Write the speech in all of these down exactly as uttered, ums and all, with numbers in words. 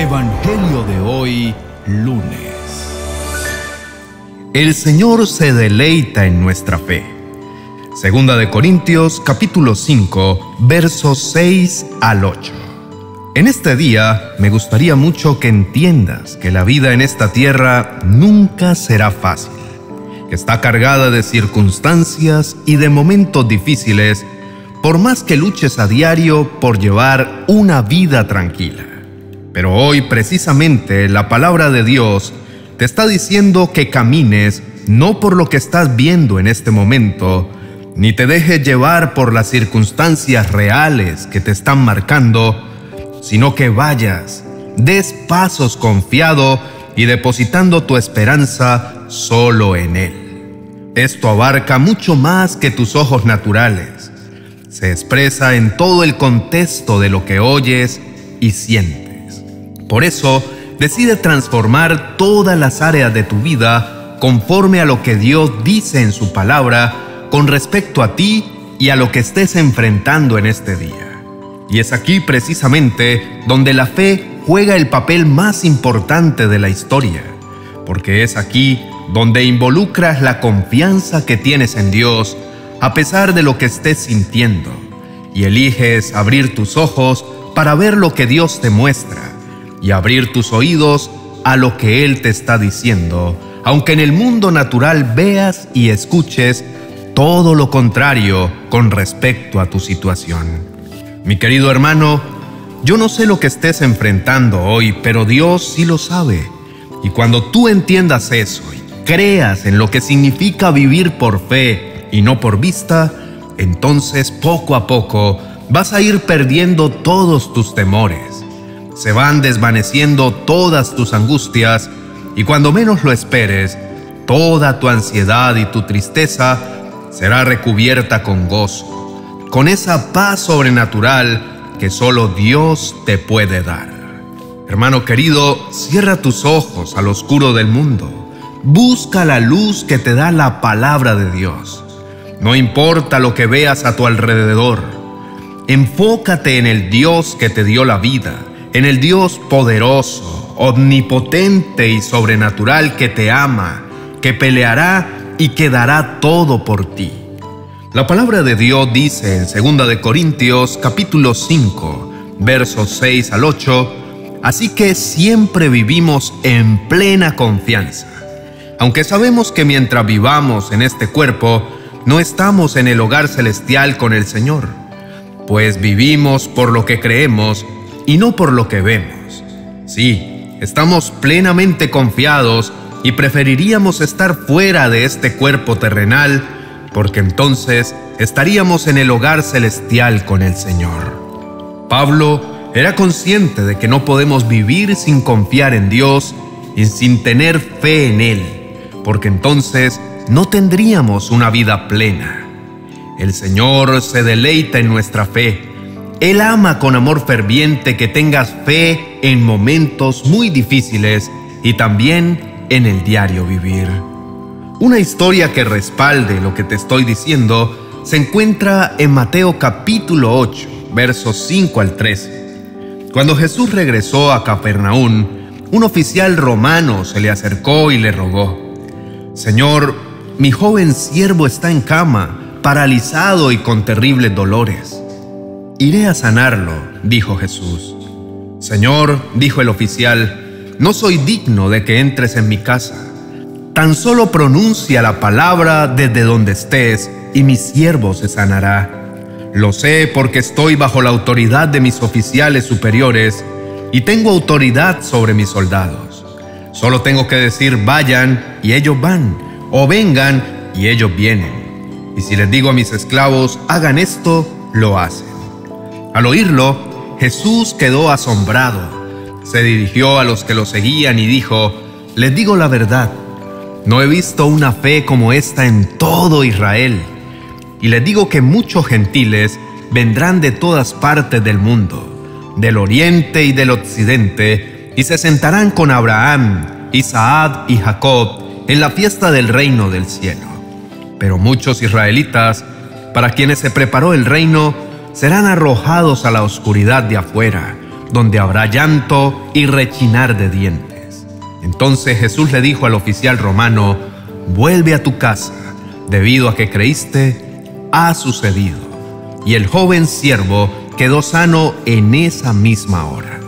Evangelio de hoy, lunes. El Señor se deleita en nuestra fe. Segunda de Corintios, capítulo cinco, versos seis al ocho. En este día, me gustaría mucho que entiendas que la vida en esta tierra nunca será fácil. Está cargada de circunstancias y de momentos difíciles, por más que luches a diario por llevar una vida tranquila. Pero hoy, precisamente, la palabra de Dios te está diciendo que camines no por lo que estás viendo en este momento, ni te dejes llevar por las circunstancias reales que te están marcando, sino que vayas, des pasos confiado y depositando tu esperanza solo en Él. Esto abarca mucho más que tus ojos naturales. Se expresa en todo el contexto de lo que oyes y sientes. Por eso, decide transformar todas las áreas de tu vida conforme a lo que Dios dice en su palabra con respecto a ti y a lo que estés enfrentando en este día. Y es aquí precisamente donde la fe juega el papel más importante de la historia, porque es aquí donde involucras la confianza que tienes en Dios a pesar de lo que estés sintiendo, y eliges abrir tus ojos para ver lo que Dios te muestra y abrir tus oídos a lo que Él te está diciendo, aunque en el mundo natural veas y escuches todo lo contrario con respecto a tu situación. Mi querido hermano, yo no sé lo que estés enfrentando hoy, pero Dios sí lo sabe. Y cuando tú entiendas eso y creas en lo que significa vivir por fe y no por vista, entonces poco a poco vas a ir perdiendo todos tus temores. Se van desvaneciendo todas tus angustias y cuando menos lo esperes, toda tu ansiedad y tu tristeza será recubierta con gozo, con esa paz sobrenatural que solo Dios te puede dar. Hermano querido, cierra tus ojos al oscuro del mundo. Busca la luz que te da la palabra de Dios. No importa lo que veas a tu alrededor, enfócate en el Dios que te dio la vida, en el Dios poderoso, omnipotente y sobrenatural que te ama, que peleará y que dará todo por ti. La palabra de Dios dice en segunda de Corintios capítulo cinco, versos seis al ocho, así que siempre vivimos en plena confianza, aunque sabemos que mientras vivamos en este cuerpo, no estamos en el hogar celestial con el Señor, pues vivimos por lo que creemos y no por lo que vemos. Sí, estamos plenamente confiados y preferiríamos estar fuera de este cuerpo terrenal, porque entonces estaríamos en el hogar celestial con el Señor. Pablo era consciente de que no podemos vivir sin confiar en Dios y sin tener fe en Él, porque entonces no tendríamos una vida plena. El Señor se deleita en nuestra fe. Él ama con amor ferviente que tengas fe en momentos muy difíciles y también en el diario vivir. Una historia que respalde lo que te estoy diciendo se encuentra en Mateo capítulo ocho, versos cinco al trece. Cuando Jesús regresó a Cafarnaún, un oficial romano se le acercó y le rogó: «Señor, mi joven siervo está en cama, paralizado y con terribles dolores». «Iré a sanarlo», dijo Jesús. «Señor», dijo el oficial, «no soy digno de que entres en mi casa. Tan solo pronuncia la palabra desde donde estés y mi siervo se sanará. Lo sé porque estoy bajo la autoridad de mis oficiales superiores y tengo autoridad sobre mis soldados. Solo tengo que decir vayan y ellos van, o vengan y ellos vienen. Y si les digo a mis esclavos hagan esto, lo hacen». Al oírlo, Jesús quedó asombrado. Se dirigió a los que lo seguían y dijo: «Les digo la verdad, no he visto una fe como esta en todo Israel. Y les digo que muchos gentiles vendrán de todas partes del mundo, del oriente y del occidente, y se sentarán con Abraham, Isaac y Jacob en la fiesta del reino del cielo. Pero muchos israelitas, para quienes se preparó el reino, serán arrojados a la oscuridad de afuera, donde habrá llanto y rechinar de dientes. Entonces Jesús le dijo al oficial romano, vuelve a tu casa, debido a que creíste, ha sucedido. Y el joven siervo quedó sano en esa misma hora.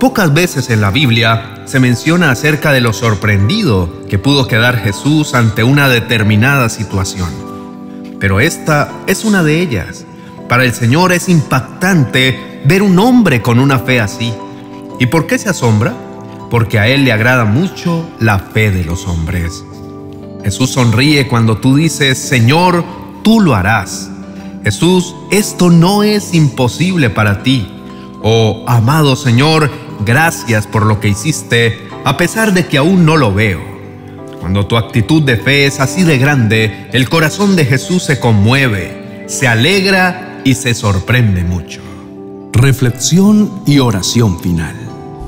Pocas veces en la Biblia se menciona acerca de lo sorprendido que pudo quedar Jesús ante una determinada situación. Pero esta es una de ellas. Para el Señor es impactante ver un hombre con una fe así. ¿Y por qué se asombra? Porque a Él le agrada mucho la fe de los hombres. Jesús sonríe cuando tú dices, Señor, tú lo harás. Jesús, esto no es imposible para ti. Oh, amado Señor, gracias por lo que hiciste, a pesar de que aún no lo veo. Cuando tu actitud de fe es así de grande, el corazón de Jesús se conmueve, se alegra y se sorprende mucho. Reflexión y oración final.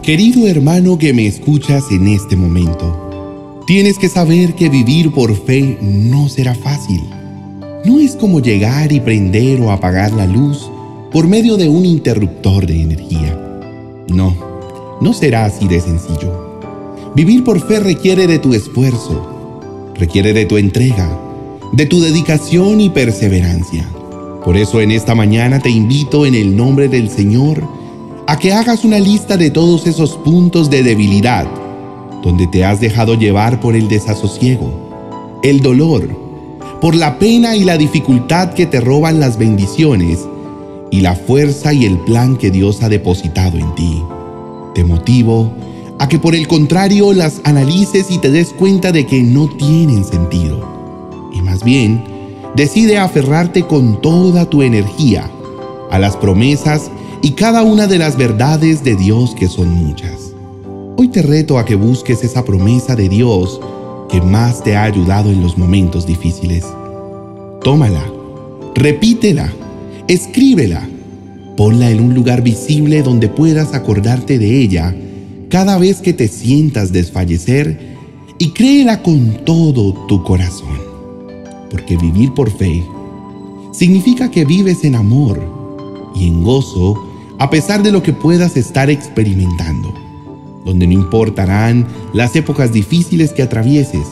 Querido hermano que me escuchas en este momento, tienes que saber que vivir por fe no será fácil. No es como llegar y prender o apagar la luz por medio de un interruptor de energía. No, no será así de sencillo. Vivir por fe requiere de tu esfuerzo, requiere de tu entrega, de tu dedicación y perseverancia. Por eso en esta mañana te invito en el nombre del Señor a que hagas una lista de todos esos puntos de debilidad donde te has dejado llevar por el desasosiego, el dolor, por la pena y la dificultad que te roban las bendiciones y la fuerza y el plan que Dios ha depositado en ti. Te motivo a que por el contrario las analices y te des cuenta de que no tienen sentido y más bien, decide aferrarte con toda tu energía a las promesas y cada una de las verdades de Dios que son muchas. Hoy te reto a que busques esa promesa de Dios que más te ha ayudado en los momentos difíciles. Tómala, repítela, escríbela, ponla en un lugar visible donde puedas acordarte de ella cada vez que te sientas desfallecer y créela con todo tu corazón. Porque vivir por fe significa que vives en amor y en gozo a pesar de lo que puedas estar experimentando, donde no importarán las épocas difíciles que atravieses,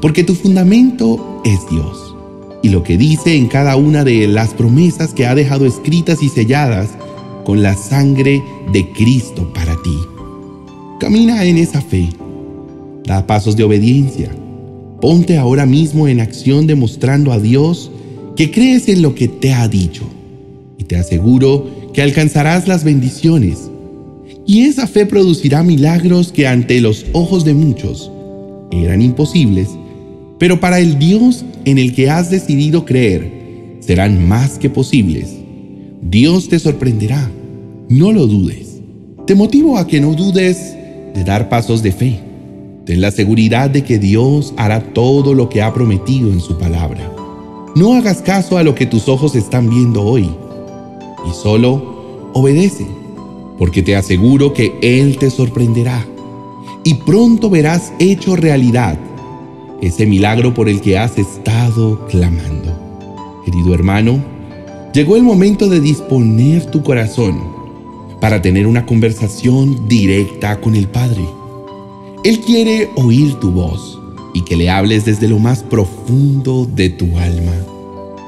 porque tu fundamento es Dios. Y lo que dice en cada una de las promesas que ha dejado escritas y selladas con la sangre de Cristo para ti. Camina en esa fe, da pasos de obediencia. Ponte ahora mismo en acción demostrando a Dios que crees en lo que te ha dicho y te aseguro que alcanzarás las bendiciones y esa fe producirá milagros que ante los ojos de muchos eran imposibles, pero para el Dios en el que has decidido creer serán más que posibles. Dios te sorprenderá, no lo dudes. Te motivo a que no dudes de dar pasos de fe. Ten la seguridad de que Dios hará todo lo que ha prometido en su palabra. No hagas caso a lo que tus ojos están viendo hoy y solo obedece, porque te aseguro que Él te sorprenderá y pronto verás hecho realidad ese milagro por el que has estado clamando. Querido hermano, llegó el momento de disponer tu corazón para tener una conversación directa con el Padre. Él quiere oír tu voz y que le hables desde lo más profundo de tu alma.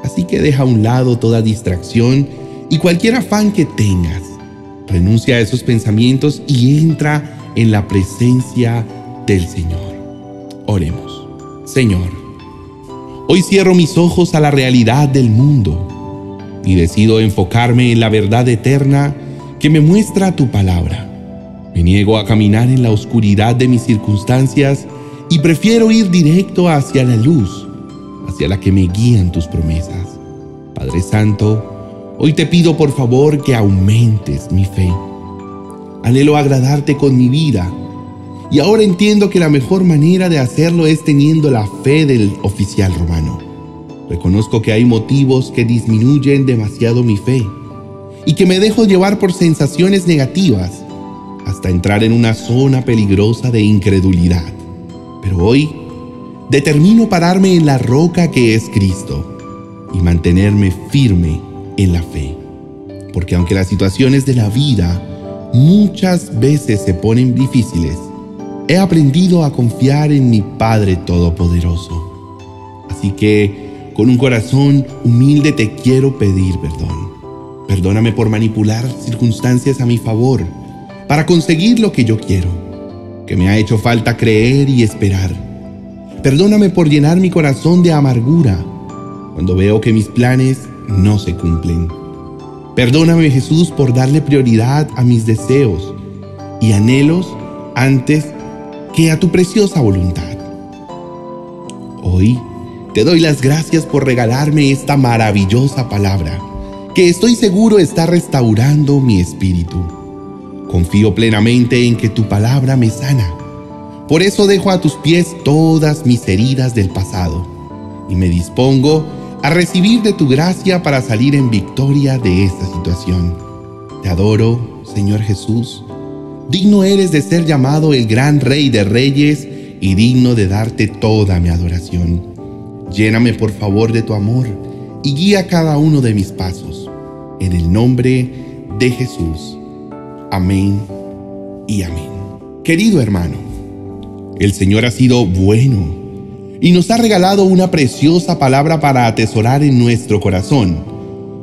Así que deja a un lado toda distracción y cualquier afán que tengas. Renuncia a esos pensamientos y entra en la presencia del Señor. Oremos. Señor, hoy cierro mis ojos a la realidad del mundo y decido enfocarme en la verdad eterna que me muestra tu palabra. Me niego a caminar en la oscuridad de mis circunstancias y prefiero ir directo hacia la luz, hacia la que me guían tus promesas. Padre Santo, hoy te pido por favor que aumentes mi fe. Anhelo agradarte con mi vida y ahora entiendo que la mejor manera de hacerlo es teniendo la fe del oficial romano. Reconozco que hay motivos que disminuyen demasiado mi fe y que me dejo llevar por sensaciones negativas hasta entrar en una zona peligrosa de incredulidad. Pero hoy, determino pararme en la roca que es Cristo y mantenerme firme en la fe. Porque aunque las situaciones de la vida muchas veces se ponen difíciles, he aprendido a confiar en mi Padre Todopoderoso. Así que, con un corazón humilde te quiero pedir perdón. Perdóname por manipular circunstancias a mi favor, para conseguir lo que yo quiero, que me ha hecho falta creer y esperar. Perdóname por llenar mi corazón de amargura, cuando veo que mis planes no se cumplen. Perdóname, Jesús, por darle prioridad a mis deseos y anhelos antes que a tu preciosa voluntad. Hoy te doy las gracias por regalarme esta maravillosa palabra, que estoy seguro está restaurando mi espíritu. Confío plenamente en que tu palabra me sana. Por eso dejo a tus pies todas mis heridas del pasado y me dispongo a recibir de tu gracia para salir en victoria de esta situación. Te adoro, Señor Jesús. Digno eres de ser llamado el gran Rey de Reyes y digno de darte toda mi adoración. Lléname por favor de tu amor y guía cada uno de mis pasos. En el nombre de Jesús. Amén y amén. Querido hermano, el Señor ha sido bueno y nos ha regalado una preciosa palabra para atesorar en nuestro corazón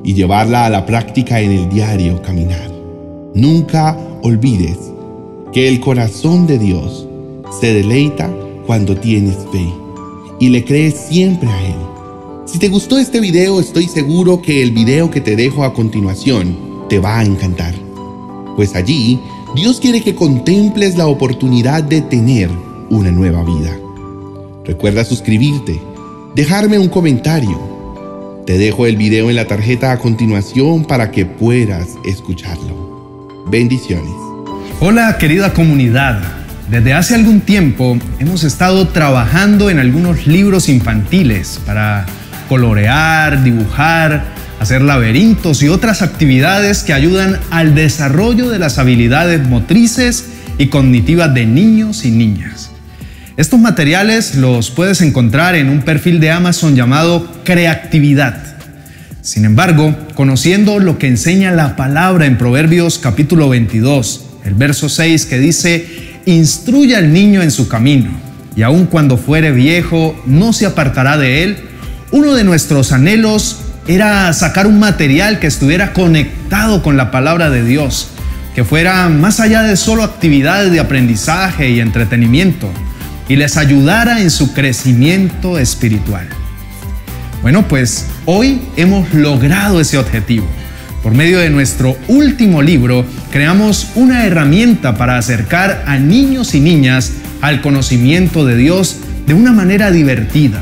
y llevarla a la práctica en el diario caminar. Nunca olvides que el corazón de Dios se deleita cuando tienes fe y le crees siempre a Él. Si te gustó este video, estoy seguro que el video que te dejo a continuación te va a encantar. Pues allí, Dios quiere que contemples la oportunidad de tener una nueva vida. Recuerda suscribirte, dejarme un comentario. Te dejo el video en la tarjeta a continuación para que puedas escucharlo. Bendiciones. Hola, querida comunidad. Desde hace algún tiempo hemos estado trabajando en algunos libros infantiles para colorear, dibujar, hacer laberintos y otras actividades que ayudan al desarrollo de las habilidades motrices y cognitivas de niños y niñas. Estos materiales los puedes encontrar en un perfil de Amazon llamado Creatividad. Sin embargo, conociendo lo que enseña la palabra en Proverbios capítulo veintidós, el verso seis, que dice: instruye al niño en su camino, y aun cuando fuere viejo no se apartará de él. Uno de nuestros anhelos era sacar un material que estuviera conectado con la palabra de Dios, que fuera más allá de solo actividades de aprendizaje y entretenimiento, y les ayudara en su crecimiento espiritual. Bueno, pues hoy hemos logrado ese objetivo. Por medio de nuestro último libro, creamos una herramienta para acercar a niños y niñas al conocimiento de Dios de una manera divertida.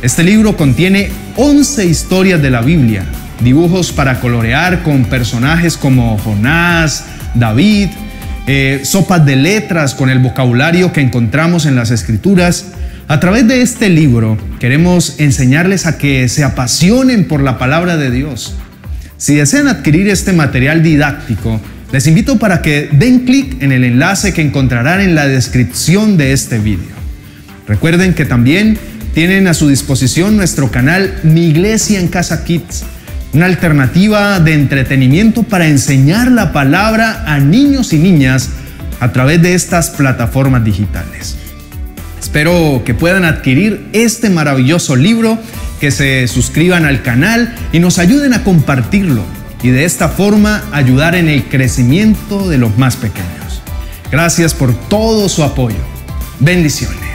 Este libro contiene once historias de la Biblia, dibujos para colorear con personajes como Jonás, David, eh, sopas de letras con el vocabulario que encontramos en las Escrituras. A través de este libro queremos enseñarles a que se apasionen por la palabra de Dios. Si desean adquirir este material didáctico, les invito para que den clic en el enlace que encontrarán en la descripción de este vídeo. Recuerden que también tienen a su disposición nuestro canal Mi Iglesia en Casa Kids, una alternativa de entretenimiento para enseñar la palabra a niños y niñas a través de estas plataformas digitales. Espero que puedan adquirir este maravilloso libro, que se suscriban al canal y nos ayuden a compartirlo, y de esta forma ayudar en el crecimiento de los más pequeños. Gracias por todo su apoyo. Bendiciones.